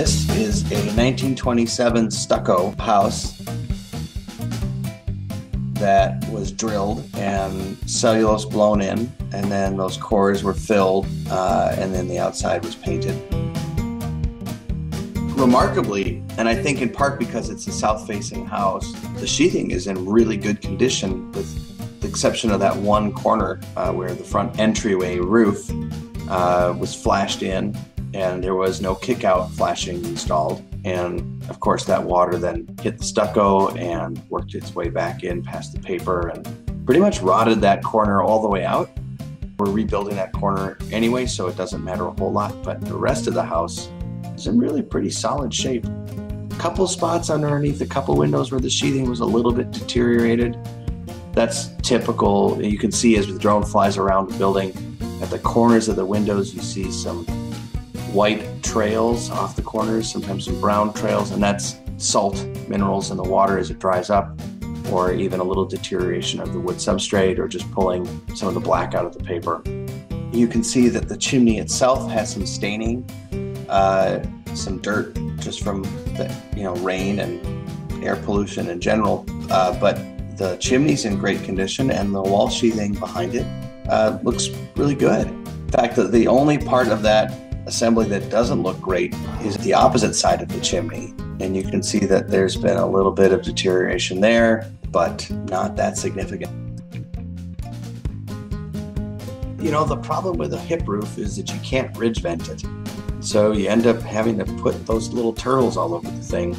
This is a 1927 stucco house that was drilled and cellulose blown in, and then those cores were filled, and then the outside was painted. Remarkably, and I think in part because it's a south-facing house, the sheathing is in really good condition, with the exception of that one corner where the front entryway roof was flashed in, and there was no kick-out flashing installed. And of course that water then hit the stucco and worked its way back in past the paper and pretty much rotted that corner all the way out. We're rebuilding that corner anyway, so it doesn't matter a whole lot, but the rest of the house is in really pretty solid shape. A couple spots underneath, a couple windows where the sheathing was a little bit deteriorated. That's typical. You can see as the drone flies around the building, at the corners of the windows you see some white trails off the corners, sometimes some brown trails, and that's salt minerals in the water as it dries up, or even a little deterioration of the wood substrate, or just pulling some of the black out of the paper. You can see that the chimney itself has some staining, some dirt just from the rain and air pollution in general, but the chimney's in great condition, and the wall sheathing behind it looks really good. In fact, the only part of that assembly that doesn't look great is the opposite side of the chimney, and you can see that there's been a little bit of deterioration there, but not that significant. You know, the problem with a hip roof is that you can't ridge vent it, so you end up having to put those little turtles all over the thing.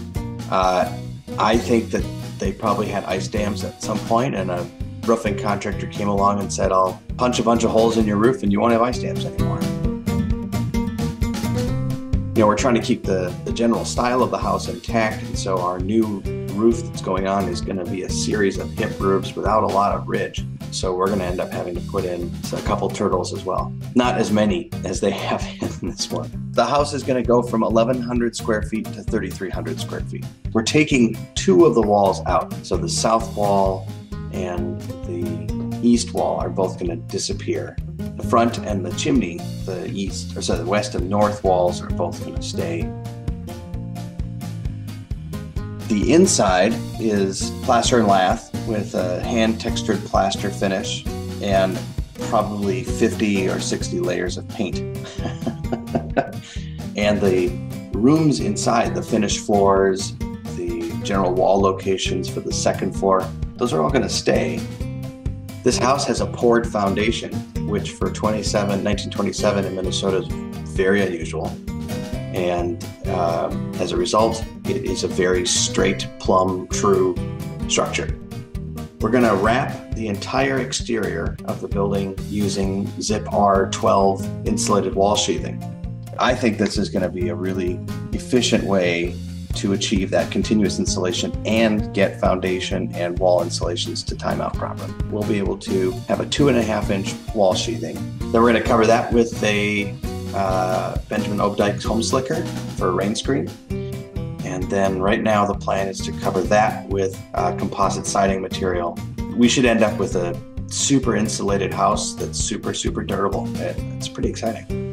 I think that they probably had ice dams at some point, and a roofing contractor came along and said, "I'll punch a bunch of holes in your roof and you won't have ice dams anymore." You know, we're trying to keep the general style of the house intact, and so our new roof that's going on is going to be a series of hip roofs without a lot of ridge. So we're going to end up having to put in a couple turtles as well. Not as many as they have in this one. The house is going to go from 1,100 square feet to 3,300 square feet. We're taking two of the walls out, so the south wall and the east wall are both going to disappear. The front and the chimney, the west and north walls are both going to stay. The inside is plaster and lath with a hand textured plaster finish and probably 50 or 60 layers of paint. And the rooms inside, the finished floors, the general wall locations for the second floor, those are all going to stay. This house has a poured foundation, which for 1927 in Minnesota is very unusual. And as a result, it is a very straight, plumb, true structure. We're gonna wrap the entire exterior of the building using Zip R12 insulated wall sheathing. I think this is gonna be a really efficient way to achieve that continuous insulation and get foundation and wall insulations to time out properly. We'll be able to have a 2.5-inch wall sheathing. Then we're going to cover that with a Benjamin Ob Dyke's home slicker for a rain screen. And then right now the plan is to cover that with composite siding material. We should end up with a super insulated house that's super, super durable. It's pretty exciting.